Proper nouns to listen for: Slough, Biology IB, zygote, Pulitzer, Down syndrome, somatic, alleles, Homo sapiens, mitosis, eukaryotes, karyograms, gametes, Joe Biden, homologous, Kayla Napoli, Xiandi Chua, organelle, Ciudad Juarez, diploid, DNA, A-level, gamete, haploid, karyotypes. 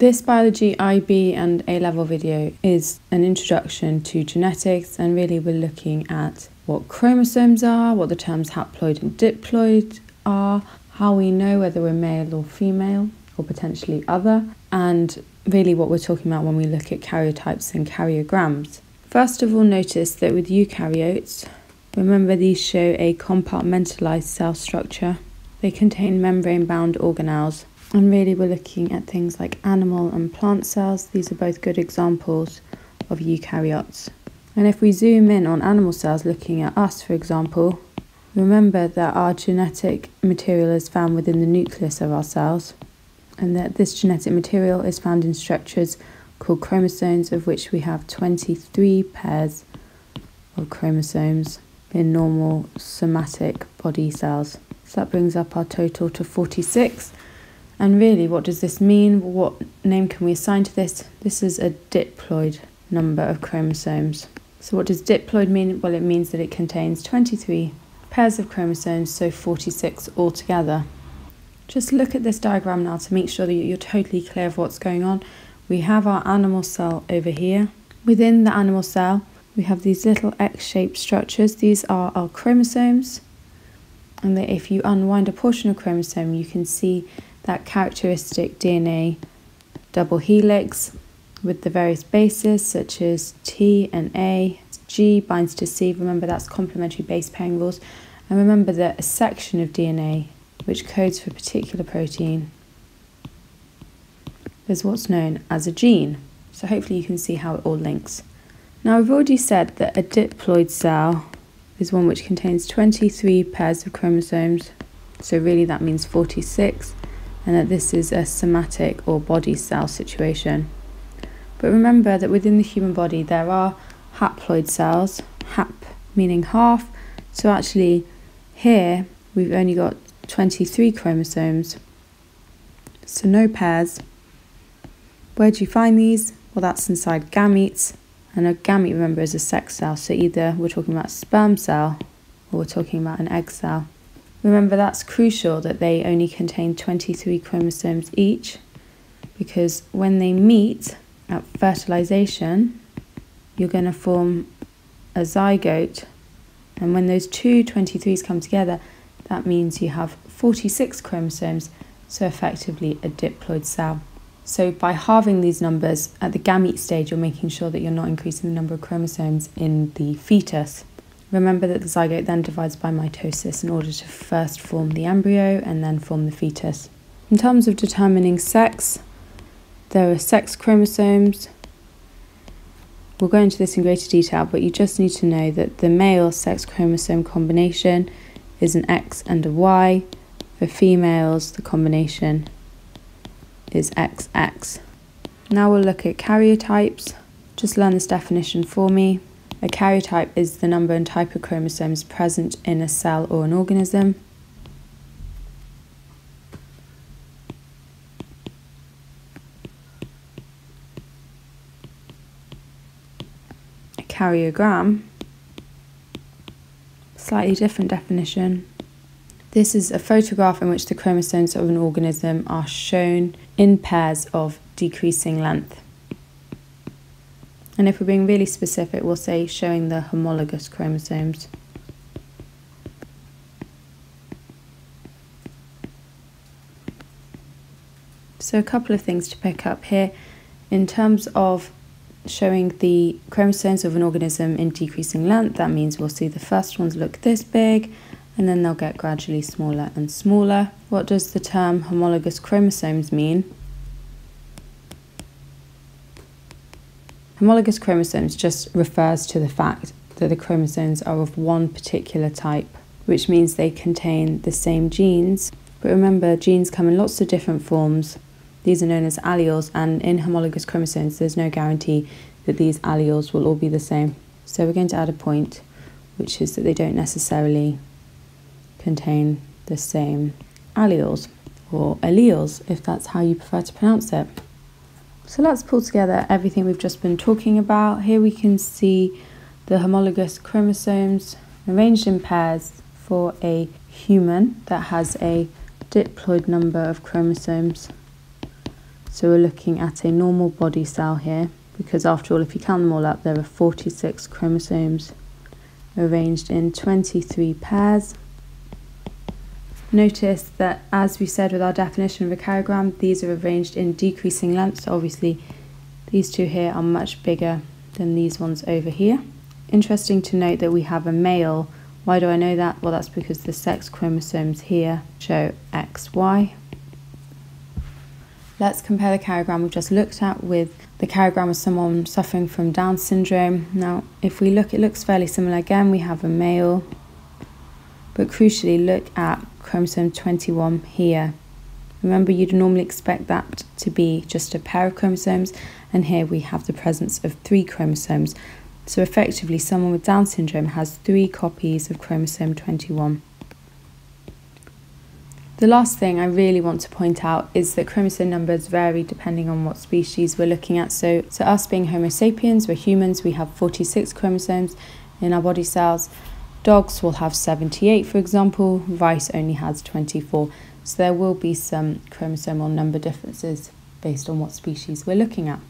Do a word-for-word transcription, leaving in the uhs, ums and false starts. This Biology I B and A-level video is an introduction to genetics, and really we're looking at what chromosomes are, what the terms haploid and diploid are, how we know whether we're male or female or potentially other, and really what we're talking about when we look at karyotypes and karyograms. First of all, notice that with eukaryotes, remember these show a compartmentalized cell structure. They contain membrane-bound organelles. And really we're looking at things like animal and plant cells. These are both good examples of eukaryotes. And if we zoom in on animal cells, looking at us for example, remember that our genetic material is found within the nucleus of our cells, and that this genetic material is found in structures called chromosomes, of which we have twenty-three pairs of chromosomes in normal somatic body cells. So that brings up our total to forty-six. And really, what does this mean? What name can we assign to this? This is a diploid number of chromosomes. So what does diploid mean? Well, it means that it contains twenty-three pairs of chromosomes, so forty-six altogether. Just look at this diagram now to make sure that you're totally clear of what's going on. We have our animal cell over here. Within the animal cell, we have these little X-shaped structures. These are our chromosomes. And that if you unwind a portion of chromosome, you can see that characteristic D N A double helix with the various bases such as T and A. G binds to C, remember that's complementary base pairing rules, and remember that a section of D N A which codes for a particular protein is what's known as a gene. So hopefully you can see how it all links. Now I've already said that a diploid cell is one which contains twenty-three pairs of chromosomes, so really that means forty-six. And that this is a somatic or body cell situation. But remember that within the human body there are haploid cells, hap meaning half, so actually here we've only got twenty-three chromosomes, so no pairs. Where do you find these? Well, that's inside gametes, and a gamete, remember, is a sex cell, so either we're talking about a sperm cell or we're talking about an egg cell. Remember, that's crucial that they only contain twenty-three chromosomes each, because when they meet at fertilization, you're going to form a zygote. And when those two twenty-threes come together, that means you have forty-six chromosomes, so effectively a diploid cell. So by halving these numbers at the gamete stage, you're making sure that you're not increasing the number of chromosomes in the fetus. Remember that the zygote then divides by mitosis in order to first form the embryo and then form the fetus. In terms of determining sex, there are sex chromosomes. We'll go into this in greater detail, but you just need to know that the male sex chromosome combination is an X and a Y. For females, the combination is X X. Now we'll look at karyotypes. Just learn this definition for me. A karyotype is the number and type of chromosomes present in a cell or an organism. A karyogram, slightly different definition. This is a photograph in which the chromosomes of an organism are shown in pairs of decreasing length. And if we're being really specific, we'll say showing the homologous chromosomes. So a couple of things to pick up here. In terms of showing the chromosomes of an organism in decreasing length, that means we'll see the first ones look this big, and then they'll get gradually smaller and smaller. What does the term homologous chromosomes mean? Homologous chromosomes just refers to the fact that the chromosomes are of one particular type, which means they contain the same genes. But remember, genes come in lots of different forms. These are known as alleles, and in homologous chromosomes, there's no guarantee that these alleles will all be the same. So we're going to add a point, which is that they don't necessarily contain the same alleles, or alleles, if that's how you prefer to pronounce it. So let's pull together everything we've just been talking about. Here we can see the homologous chromosomes arranged in pairs for a human that has a diploid number of chromosomes. So we're looking at a normal body cell here, because after all, if you count them all up, there are forty-six chromosomes arranged in twenty-three pairs. Notice that, as we said with our definition of a karyogram, these are arranged in decreasing length, so obviously these two here are much bigger than these ones over here. Interesting to note that we have a male. Why do I know that? Well, that's because the sex chromosomes here show X Y. Let's compare the karyogram we've just looked at with the karyogram of someone suffering from Down syndrome. Now, if we look, it looks fairly similar. Again, we have a male, but crucially, look at chromosome twenty-one here. Remember, you'd normally expect that to be just a pair of chromosomes, and here we have the presence of three chromosomes. So effectively, someone with Down syndrome has three copies of chromosome twenty-one. The last thing I really want to point out is that chromosome numbers vary depending on what species we're looking at. So, so us being Homo sapiens, we're humans, we have forty-six chromosomes in our body cells. Dogs will have seventy-eight, for example. Rice only has twenty-four. So there will be some chromosomal number differences based on what species we're looking at.